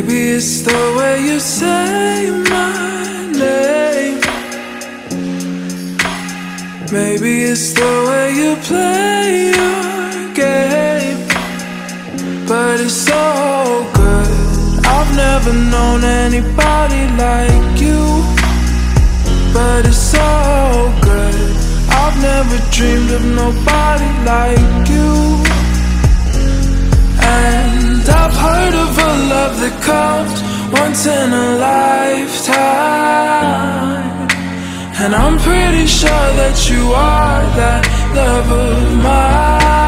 Maybe it's the way you say my name. Maybe it's the way you play your game. But it's so good. I've never known anybody like you. But it's so good. I've never dreamed of nobody like you. And I've heard of a love that comes once in a lifetime, and I'm pretty sure that you are that love of mine.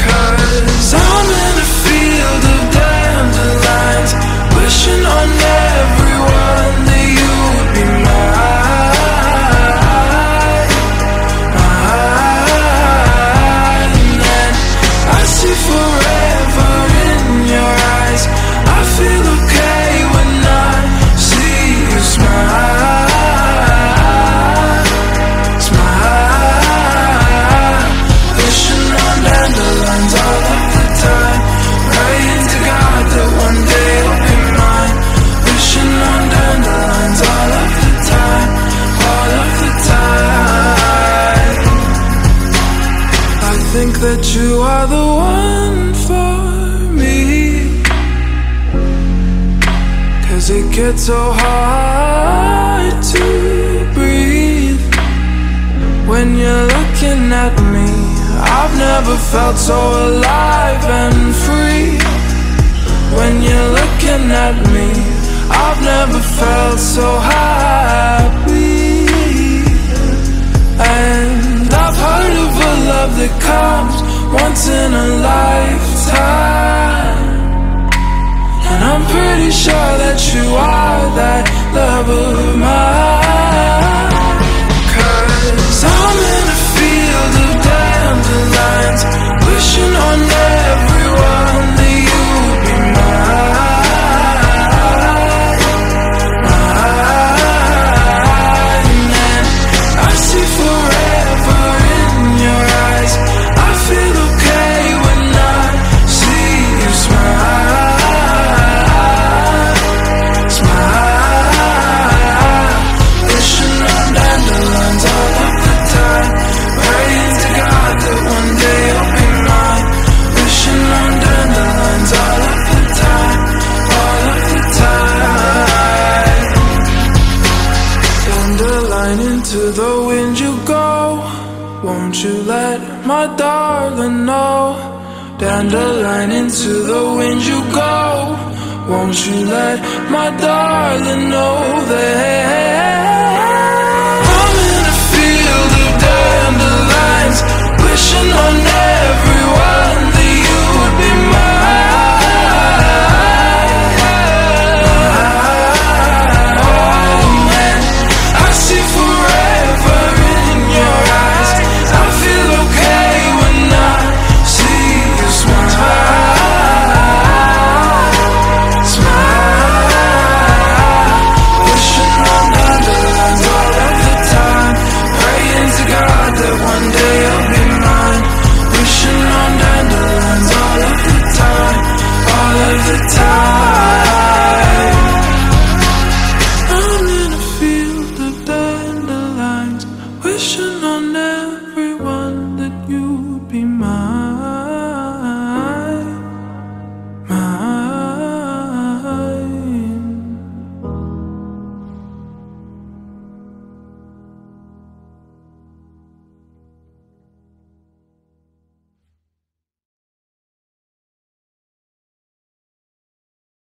'Cause I'm in a field of dandelions, wishing on everyone that you would be mine. And I see forever in your eyes. I feel okay when I see you smile, smile. Wishing on dandelions all of the time, praying to God that one day you'll be mine. Wishing on dandelions all of the time, all of the time. I think that you are the one for me, 'cause it gets so hard to breathe when you're looking at me. I've never felt so alive and free when you're looking at me. I've never felt so happy. And I've heard of a love that comes once in a lifetime, and I'm pretty sure that you are that love of mine. 'Cause I'm in a field of dandelions, wishing on everyone that you would be mine, mine. And I see forever in your eyes. I feel okay when I see you smile, smile. Wishing on dandelions all of the time, praying to God that one day you'll be mine. Wishing on dandelions all of the time, all of the time. Dandelion, into the wind you go. Won't you let my darling know? Dandelion, into the wind you go. Won't you let my darling know that I'm in a field of dandelions, wishing on